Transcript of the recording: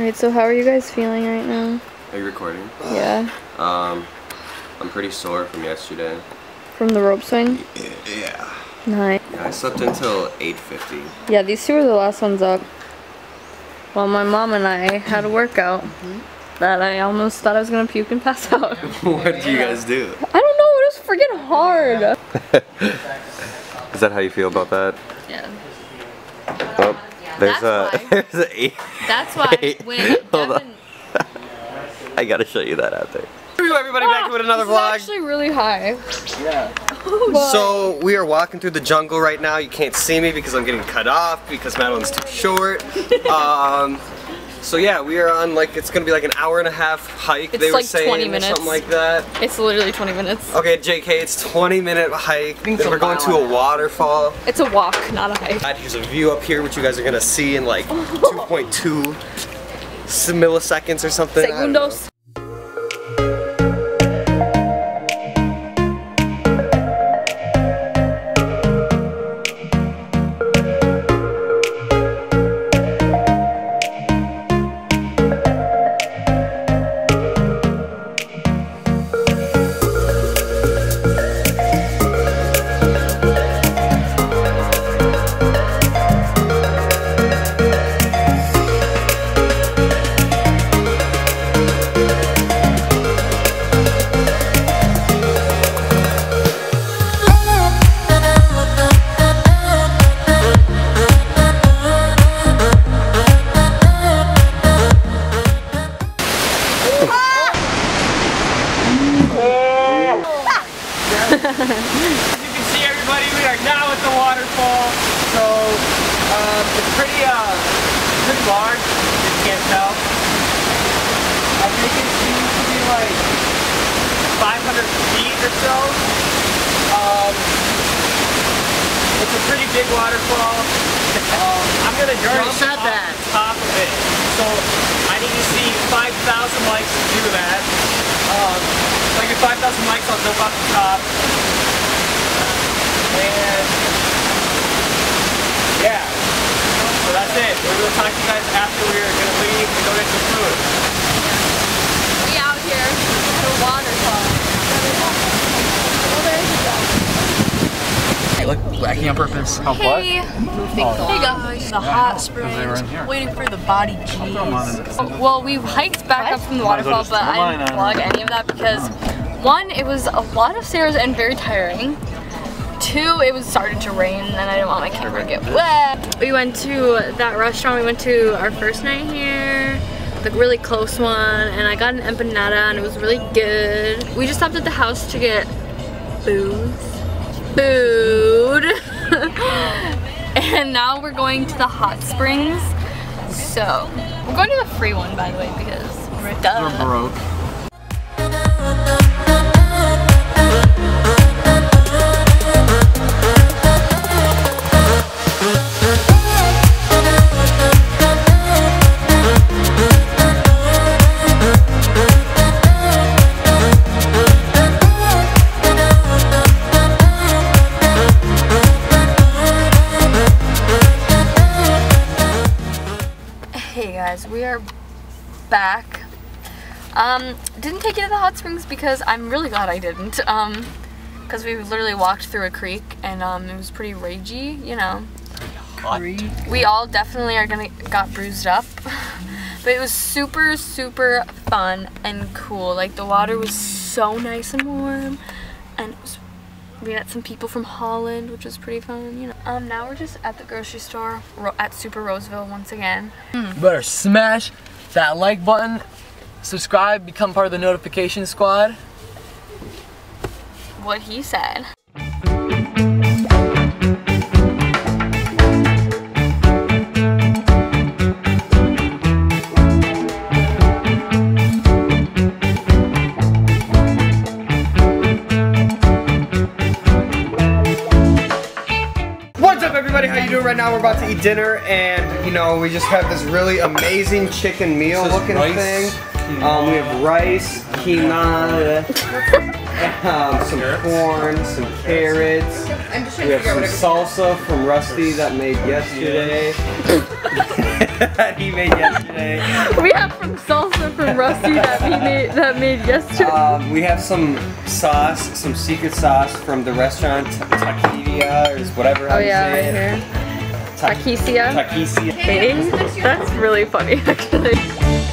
Alright, so how are you guys feeling right now? Are you recording? Yeah. I'm pretty sore from yesterday. From the rope swing? Yeah. Nice. Yeah, I slept until 8:50. Yeah, these two were the last ones up. Well, my mom and I had a workout that I almost thought I was gonna puke and pass out. What do you guys do? I don't know. It was freaking hard. Is that how you feel about that? Yeah. Well, That's why. I gotta show you that out there. Everybody, back with another vlog. It's actually really high. Yeah. So we are walking through the jungle right now. You can't see me because I'm getting cut off because Madeline's too short. So yeah, we are on like, it's gonna be like an hour-and-a-half hike. It's they were like saying 20 minutes. Or something like that. It's literally 20 minutes. Okay, JK, it's 20-minute hike. Then we're going to a waterfall. It's a walk, not a hike. Here's a view up here, which you guys are gonna see in like 2.2 milliseconds or something. Segundos. As you can see, everybody, we are now at the waterfall. So it's pretty large, if you can't tell. I think it seems to be like 500 feet or so. It's a pretty big waterfall. I'm gonna jump off the top of it. So I need to see 5,000 likes to do that. If I get 5,000 likes, I'll jump off the top. And yeah, so that's it. We're going to talk to you guys after we're going to leave and go get some food. We out here at the waterfall. Well, there you go. Hey, look, lacking on purpose. Hey, guys, the hot springs, waiting for the body cheese. Well, we hiked back up from the waterfall, but I didn't vlog any of that because one, it was a lot of stairs and very tiring. Two, it was started to rain and I didn't want my camera to get wet. We went to that restaurant we went to our first night here, the really close one, and I got an empanada and it was really good. We just stopped at the house to get food. And now we're going to the hot springs. So, we're going to the free one, by the way, because we're broke. We are back. Didn't take you to the hot springs because I'm really glad I didn't. Because we literally walked through a creek and it was pretty ragey, you know. We all definitely are got bruised up. But it was super, super fun and cool. Like the water was so nice and warm, and it was, we met some people from Holland, which was pretty fun, you know. Now we're just at the grocery store at Super Roseville once again. You better smash that like button, subscribe, become part of the notification squad. What he said. Right now we're about to eat dinner, and you know, we just have this really amazing chicken meal looking thing. We have rice, quinoa, some corn, some carrots. We have some salsa from Rusty that made yesterday. that he made yesterday. We have some salsa from Rusty that he made yesterday. We have some sauce, some secret sauce from the restaurant Taqueria or whatever. Oh yeah, right here. Taqueria. Taqueria. That's really funny, actually.